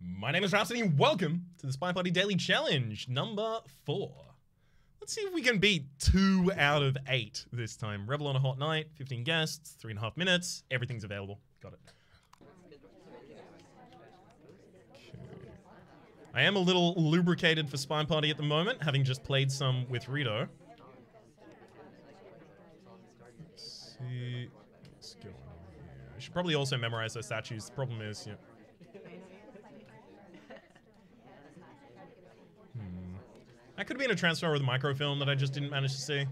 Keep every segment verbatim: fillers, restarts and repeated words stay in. My name is Rhapsody and welcome to the Spy Party Daily Challenge number four. Let's see if we can beat two out of eight this time. Rebel on a hot night, fifteen guests, three and a half minutes. Everything's available. Got it. Okay. I am a little lubricated for Spy Party at the moment, having just played some with Rito. Let's see what's going on here. I should probably also memorize those statues. The problem is, yeah. That could have been a transfer with a microfilm that I just didn't manage to see.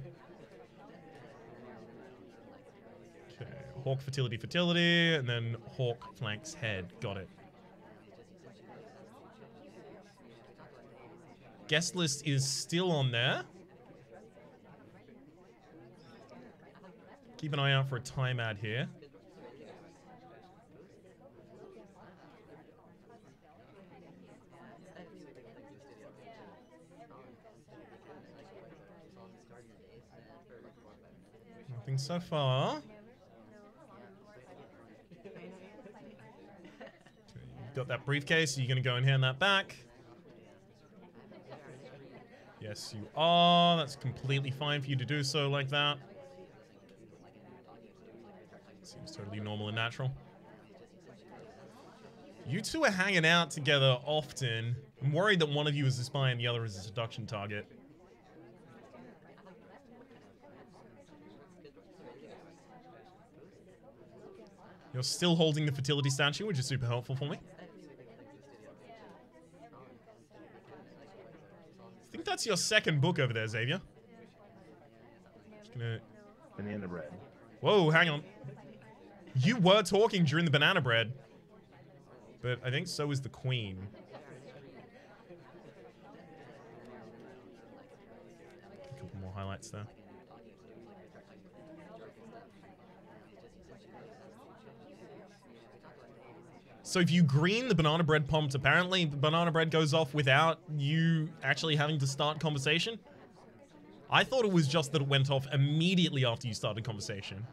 Okay, hawk fertility, fertility, and then hawk flanks head. Got it. Guest list is still on there. Keep an eye out for a time ad here. Nothing so far. Okay, you've got that briefcase. Are you going to go and hand that back? Yes, you are. That's completely fine for you to do so like that. Seems totally normal and natural. You two are hanging out together often. I'm worried that one of you is a spy and the other is a seduction target. You're still holding the fertility statue, which is super helpful for me. I think that's your second book over there, Xavier. Just gonna... Banana bread. Whoa, hang on. You were talking during the banana bread. But I think so is the queen. A couple more highlights there. So if you green the banana bread pumps, apparently the banana bread goes off without you actually having to start conversation. I thought it was just that it went off immediately after you started conversation.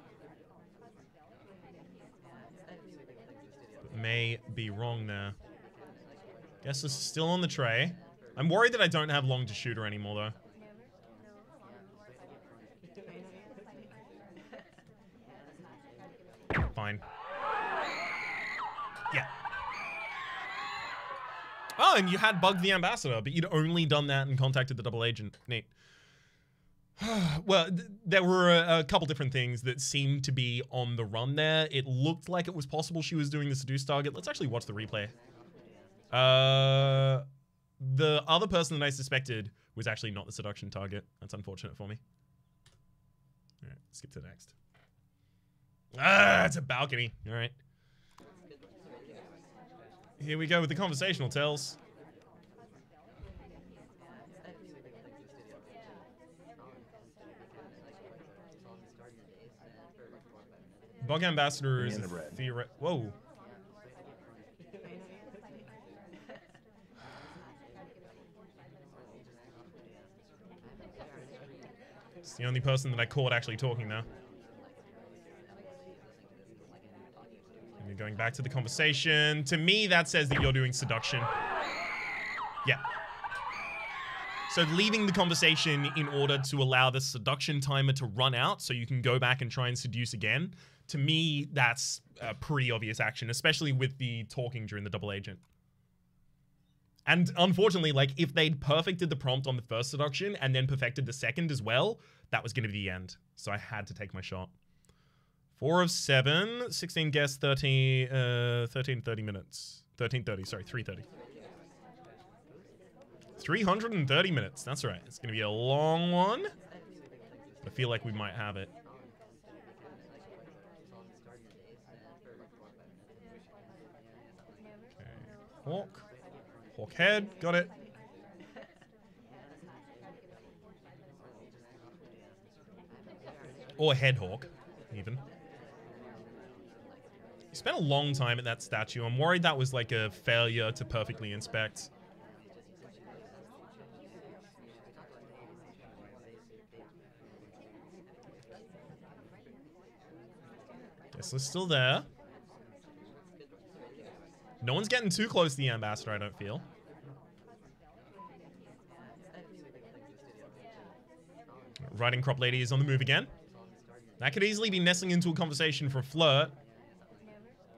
But may be wrong there. Guess this is still on the tray. I'm worried that I don't have long to shoot her anymore though. Fine. Yeah. Oh, and you had bugged the ambassador, but you'd only done that and contacted the double agent. Neat. Well, th there were a, a couple different things that seemed to be on the run there. It looked like it was possible she was doing the seduce target. Let's actually watch the replay. Uh, the other person that I suspected was actually not the seduction target. That's unfortunate for me. All right, skip to the next. Ah, it's a balcony. All right. Here we go with the conversational tells. Bug ambassador is theoret. Whoa. It's the only person that I caught actually talking now. Going back to the conversation. To me, that says that you're doing seduction. Yeah. So leaving the conversation in order to allow the seduction timer to run out so you can go back and try and seduce again. To me, that's a pretty obvious action, especially with the talking during the double agent. And unfortunately, like, if they'd perfected the prompt on the first seduction and then perfected the second as well, that was going to be the end. So I had to take my shot. Four of seven, sixteen guests, thirteen, uh, thirteen thirty minutes. thirteen thirty, sorry, three thirty. three hundred thirty minutes, that's right. It's gonna be a long one. I feel like we might have it. Okay, hawk. Hawk head, got it. Or head hawk, even. You spent a long time at that statue. I'm worried that was like a failure to perfectly inspect. Guess we're still there. No one's getting too close to the ambassador, I don't feel. Riding crop lady is on the move again. That could easily be nestling into a conversation for a flirt.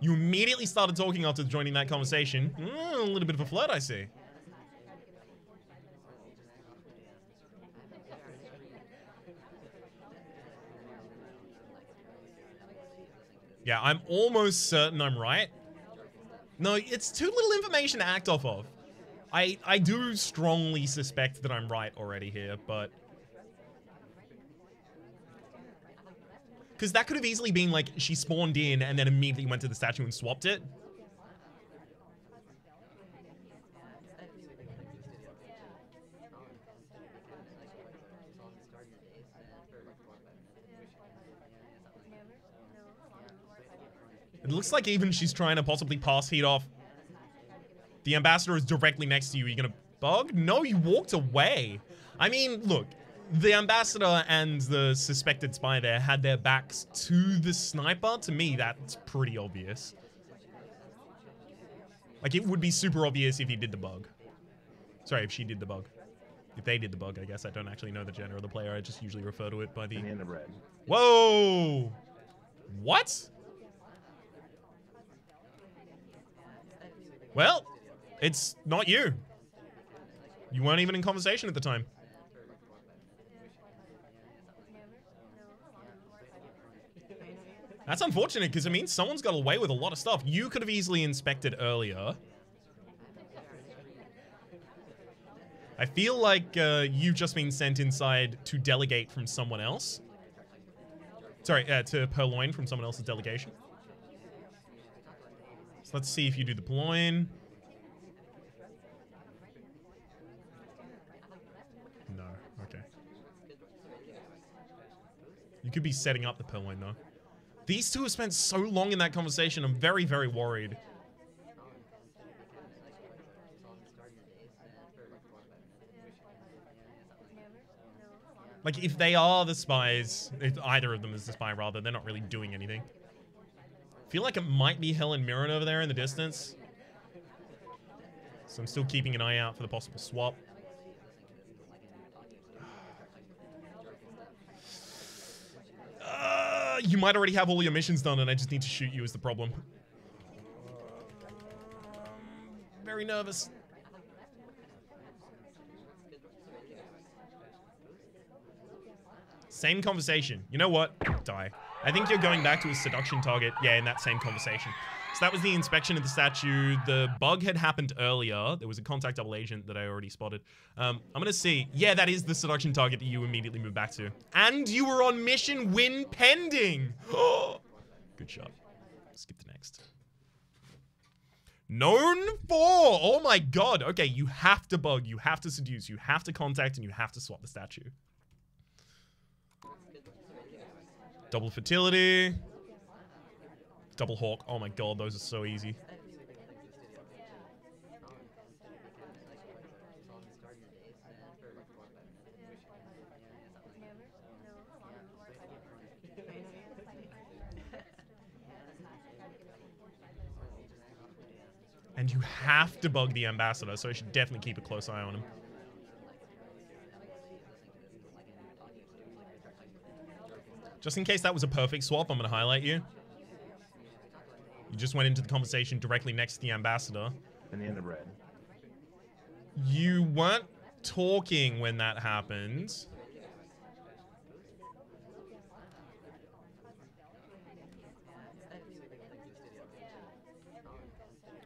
You immediately started talking after joining that conversation. Mm, a little bit of a flirt, I see. Yeah, I'm almost certain I'm right. No, it's too little information to act off of. I, I do strongly suspect that I'm right already here, but... because that could have easily been like, she spawned in and then immediately went to the statue and swapped it. It looks like even she's trying to possibly pass heat off. The ambassador is directly next to you. Are you gonna bug? No, you walked away. I mean, look. The ambassador and the suspected spy there had their backs to the sniper. To me, that's pretty obvious. Like, it would be super obvious if he did the bug. Sorry, if she did the bug. If they did the bug, I guess. I don't actually know the gender of the player. I just usually refer to it by the... and the red. Whoa! What? Well, it's not you. You weren't even in conversation at the time. That's unfortunate, because it means someone's got away with a lot of stuff. You could have easily inspected earlier. I feel like uh, you've just been sent inside to delegate from someone else. Sorry, uh, to purloin from someone else's delegation. So let's see if you do the purloin. No, okay. You could be setting up the purloin, though. These two have spent so long in that conversation, I'm very, very worried. Like, if they are the spies, if either of them is the spy, rather, they're not really doing anything. I feel like it might be Helen Mirren over there in the distance. So I'm still keeping an eye out for the possible swap. You might already have all your missions done, and I just need to shoot you is the problem. Very nervous. Same conversation. You know what? Die. I think you're going back to a seduction target. Yeah, in that same conversation. So that was the inspection of the statue. The bug had happened earlier. There was a contact double agent that I already spotted. Um, I'm going to see. Yeah, that is the seduction target that you immediately moved back to. And you were on mission win pending. Good shot. Skip to next. Known for. Oh my God. Okay, you have to bug. You have to seduce. You have to contact. And you have to swap the statue. Double fertility. Double hawk. Oh my God, those are so easy. And you have to bug the ambassador, so I should definitely keep a close eye on him. Just in case that was a perfect swap, I'm going to highlight you. You just went into the conversation directly next to the ambassador. And the underbred. You weren't talking when that happened.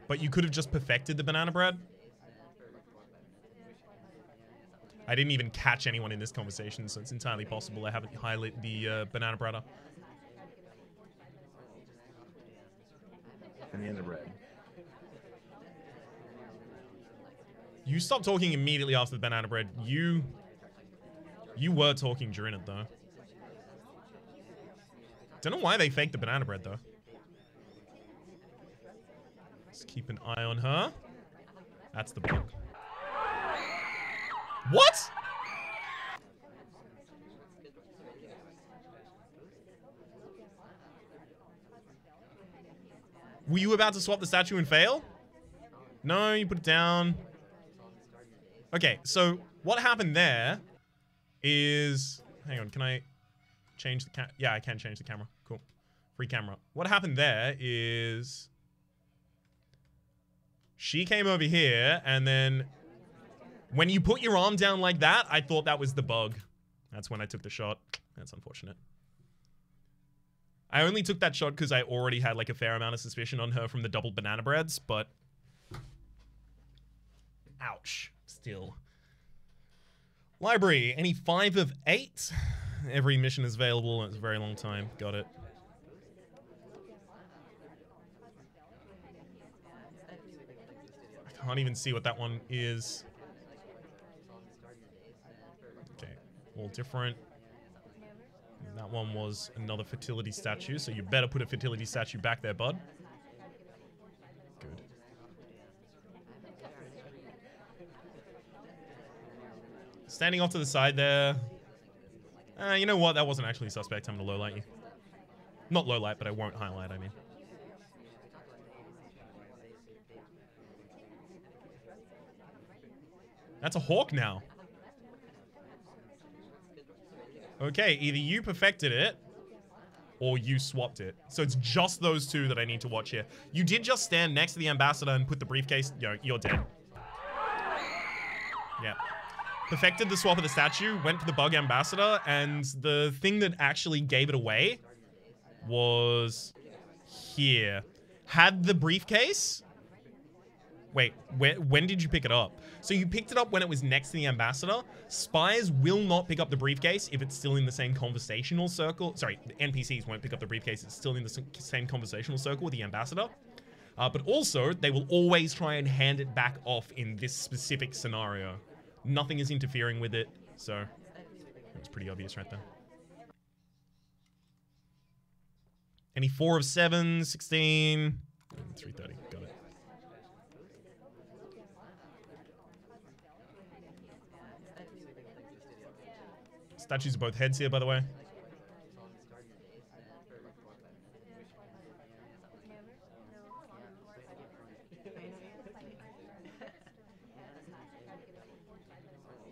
But you could have just perfected the banana bread. I didn't even catch anyone in this conversation, so it's entirely possible I haven't highlighted the uh, banana breader. And the underbred. You stopped talking immediately after the banana bread. You... You were talking during it, though. Don't know why they faked the banana bread, though. Let's keep an eye on her. That's the bug. What?! Were you about to swap the statue and fail? No, you put it down. Okay, so what happened there is... Hang on, can I change the camera? Yeah, I can change the camera. Cool. Free camera. What happened there is... She came over here, and then... When you put your arm down like that, I thought that was the bug. That's when I took the shot. That's unfortunate. I only took that shot because I already had, like, a fair amount of suspicion on her from the double banana breads, but... Ouch. Still. Library. Any five of eight? Every mission is available, and it's a very long time. Got it. I can't even see what that one is. Okay. All different. That one was another fertility statue, so you better put a fertility statue back there, bud. Good. Standing off to the side there. Uh, you know what? That wasn't actually suspect. I'm going to low light you. Not low light, but I won't highlight, I mean. That's a hawk now. Okay, either you perfected it, or you swapped it. So it's just those two that I need to watch here. You did just stand next to the ambassador and put the briefcase... Yo, you're dead. Yeah. Perfected the swap of the statue, went for the bug ambassador, and the thing that actually gave it away was here. Had the briefcase... Wait, where, when did you pick it up? So you picked it up when it was next to the ambassador. Spies will not pick up the briefcase if it's still in the same conversational circle. Sorry, the N P Cs won't pick up the briefcase if it's still in the same conversational circle with the ambassador. Uh, but also, they will always try and hand it back off in this specific scenario. Nothing is interfering with it, so... It was pretty obvious right there. Any four of seven, sixteen... three thirty, got it. Statues of both heads here, by the way.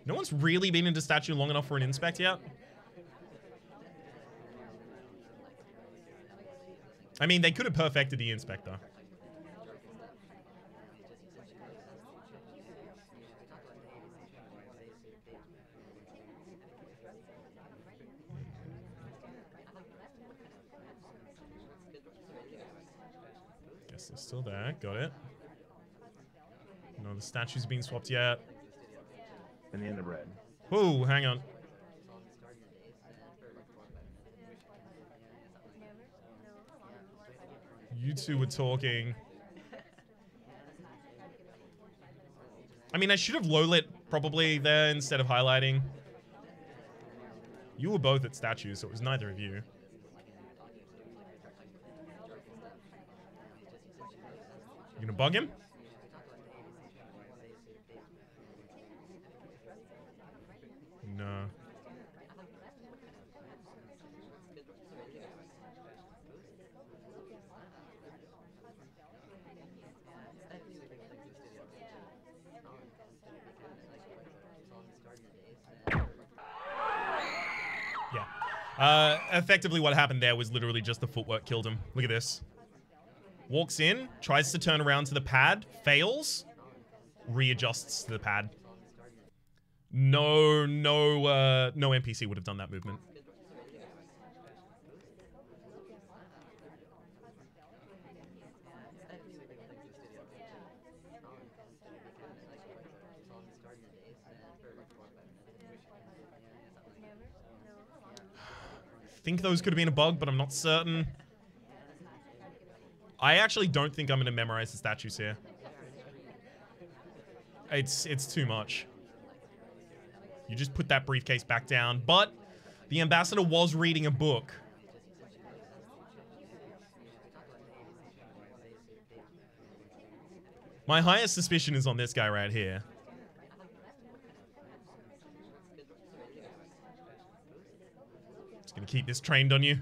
No one's really been into statue long enough for an inspect yet. I mean, they could have perfected the inspect, though. It's still there. Got it. No, the statue's been swapped yet. And the underbread. Whoa, hang on. You two were talking. I mean, I should have low-lit probably there instead of highlighting. You were both at statues, so it was neither of you. You gonna bug him? No. Yeah. Uh, effectively what happened there was literally just the footwork killed him. Look at this. Walks in, tries to turn around to the pad, fails, readjusts to the pad. No, no, uh, no N P C would have done that movement. I think those could have been a bug, but I'm not certain. I actually don't think I'm going to memorize the statues here. It's it's too much. You just put that briefcase back down. But the ambassador was reading a book. My highest suspicion is on this guy right here. Just going to keep this trained on you.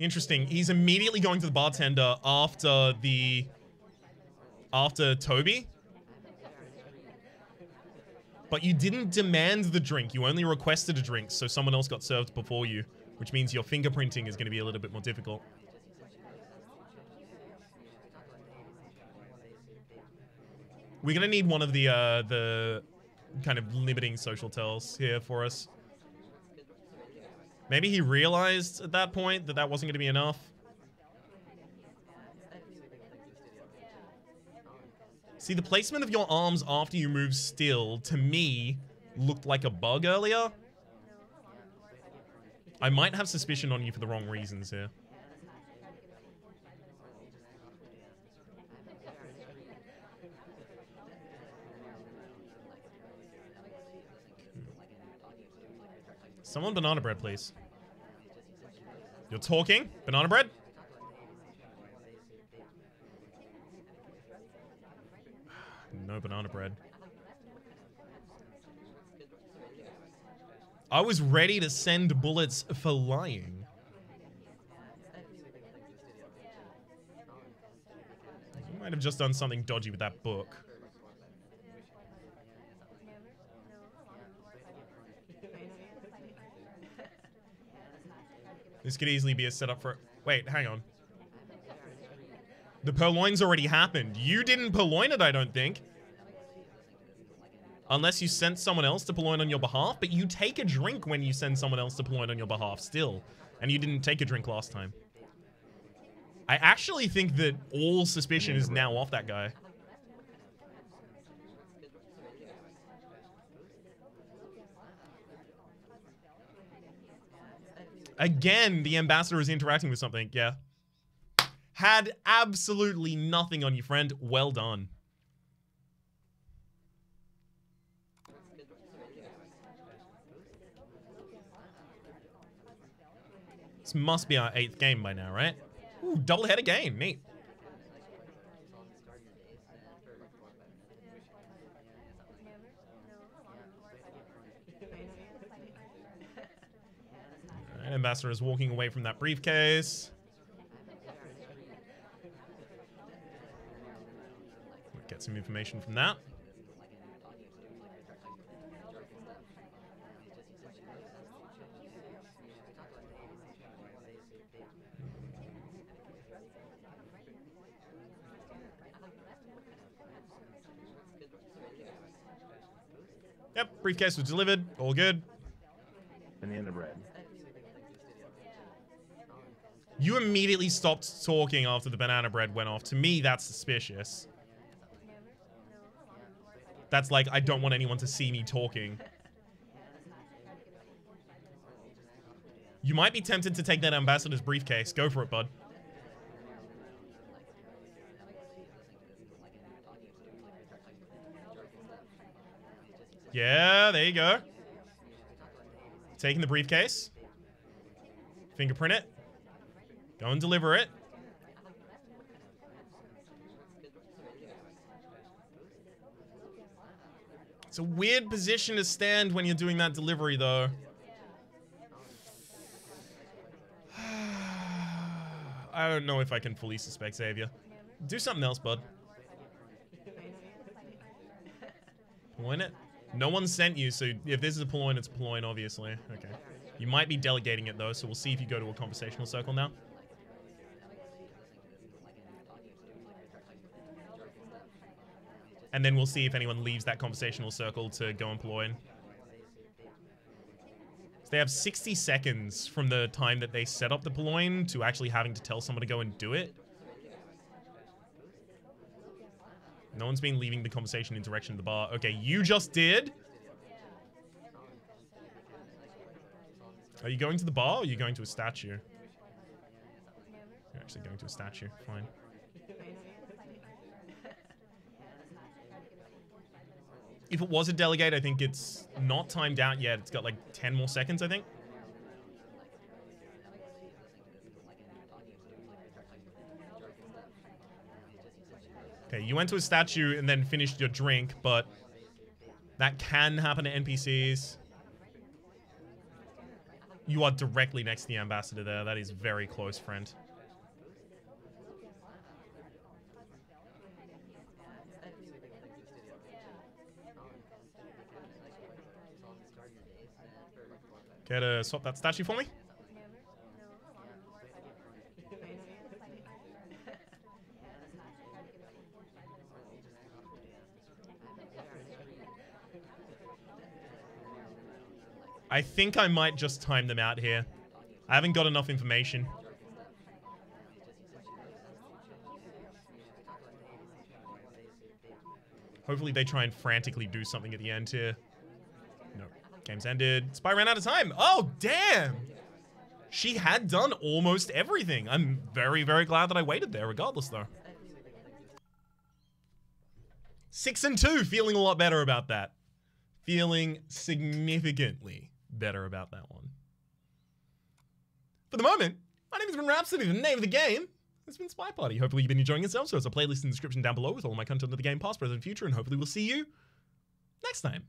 Interesting. He's immediately going to the bartender after the... After Toby. But you didn't demand the drink. You only requested a drink, so someone else got served before you, which means your fingerprinting is going to be a little bit more difficult. We're going to need one of the, uh, the kind of limiting social tells here for us. Maybe he realized at that point that that wasn't going to be enough. See, the placement of your arms after you move still, to me, looked like a bug earlier. I might have suspicion on you for the wrong reasons here. Someone banana bread, please. You're talking? Banana bread? No banana bread. I was ready to send bullets for lying. You might have just done something dodgy with that book. This could easily be a setup for... Wait, hang on. The purloin's already happened. You didn't purloin it, I don't think. Unless you sent someone else to purloin on your behalf, but you take a drink when you send someone else to purloin on your behalf still. And you didn't take a drink last time. I actually think that all suspicion is now off that guy. Again, the ambassador is interacting with something. Yeah. Had absolutely nothing on you, friend. Well done. This must be our eighth game by now, right? Ooh, double-header game. Neat. Ambassador is walking away from that briefcase. We'll get some information from that. Yep, briefcase was delivered. All good. Banana bread. You immediately stopped talking after the banana bread went off. To me, that's suspicious. That's like, I don't want anyone to see me talking. You might be tempted to take that ambassador's briefcase. Go for it, bud. Yeah, there you go. Taking the briefcase. Fingerprint it. Go and deliver it. It's a weird position to stand when you're doing that delivery, though. I don't know if I can fully suspect Xavier. Do something else, bud. Purloin it? No one sent you, so if this is a purloin, it's a purloin, obviously. Okay. You might be delegating it, though, so we'll see if you go to a conversational circle now. And then we'll see if anyone leaves that conversational circle to go and purloin. So they have sixty seconds from the time that they set up the purloin to actually having to tell someone to go and do it. No one's been leaving the conversation in direction of the bar. Okay, you just did. Are you going to the bar or are you going to a statue? You're actually going to a statue. Fine. If it was a delegate, I think it's not timed out yet. It's got like ten more seconds, I think. Okay, you went to a statue and then finished your drink, but that can happen to N P Cs. You are directly next to the ambassador there. That is very close, friend. Care to swap that statue for me? I think I might just time them out here. I haven't got enough information. Hopefully they try and frantically do something at the end here. No. Game's ended. Spy ran out of time. Oh, damn. She had done almost everything. I'm very, very glad that I waited there regardless, though. Six and two. Feeling a lot better about that. Feeling significantly better about that one. For the moment, my name has been Rhapsody, the name of the game has been Spy Party. Hopefully you've been enjoying yourself, so there's a playlist in the description down below with all my content of the game, past, present, future, and hopefully we'll see you next time.